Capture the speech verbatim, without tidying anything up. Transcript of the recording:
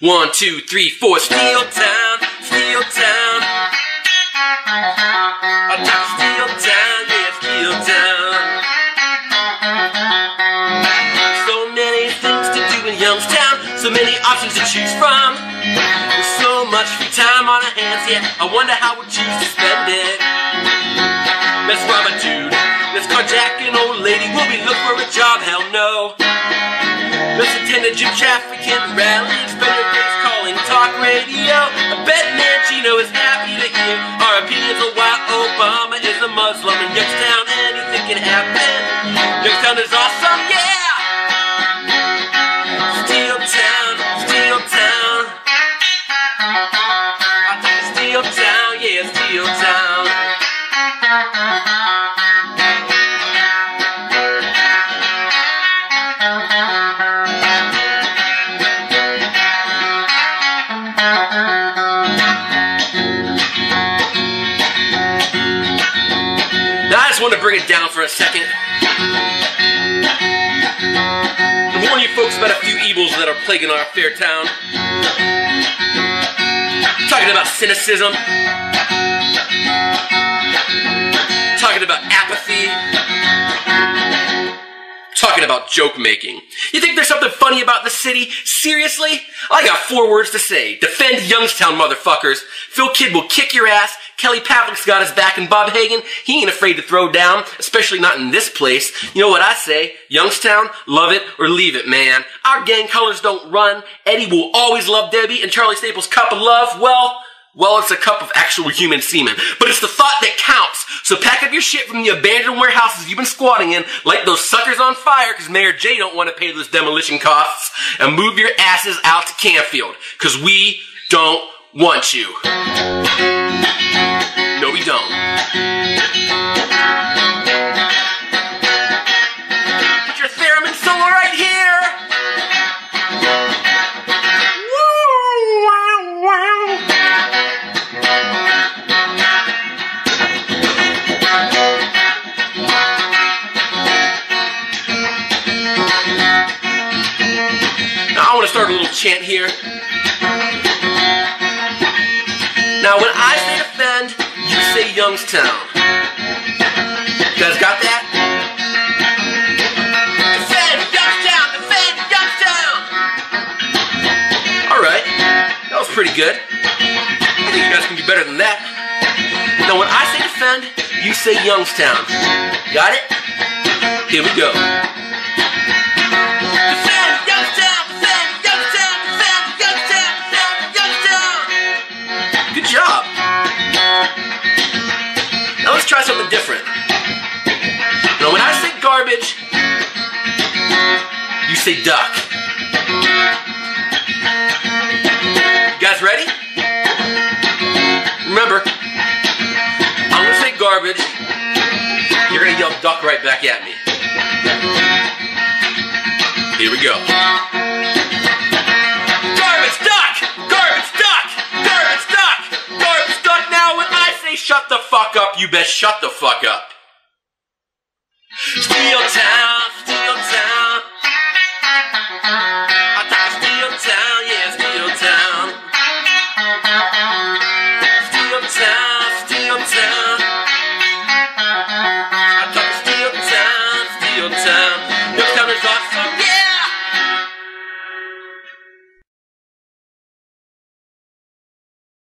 One, two, three, four. Steel Town, Steel Town. I got Steel Town, yeah, Steel Town. So many things to do in Youngstown, so many options to choose from. There's so much free time on our hands, yeah. I wonder how we choose to spend it. Let's rob a dude. Let's carjack an old lady. Will we look for a job? Hell no. Let's attend a gym trafficking rally, expend your days calling talk radio. I bet Mangino is happy to hear our opinions on why Obama is a Muslim. In Youngstown, anything can happen. Youngstown is awesome, yeah! Steel Town, Steel Town. I think Steel Town, yeah, Steel Town. Want to bring it down for a second and warn you folks about a few evils that are plaguing our fair town. Talking about cynicism, talking about apathy, talking about joke making. You think there's something funny about the city? Seriously? I got four words to say. Defend Youngstown, motherfuckers. Phil Kidd will kick your ass. Kelly Pavlik's got his back, and Bob Hagen, he ain't afraid to throw down, especially not in this place. You know what I say? Youngstown, love it or leave it, man. Our gang colors don't run. Eddie will always love Debbie, and Charlie Staples' cup of love, well, well, it's a cup of actual human semen. But it's the thought that counts. So pack up your shit from the abandoned warehouses you've been squatting in, light those suckers on fire, because Mayor Jay don't want to pay those demolition costs, and move your asses out to Canfield, because we don't want you. No, we don't. Put your theorem and solo right here. Woo, wow, wow. Now I want to start a little chant here. Now when I say defend, you say Youngstown. You guys got that? Defend Youngstown! Defend Youngstown! Alright, that was pretty good. I think you guys can do better than that. Now when I say defend, you say Youngstown. Got it? Here we go. Now let's try something different. Now when I say garbage, you say duck. You guys ready? Remember, I'm gonna say garbage, you're gonna yell duck right back at me. Here we go. Garbage duck! Garbage duck! Garbage duck! Garbage duck! Now when I say shut the fuck up, you best shut the fuck up. Steel Town.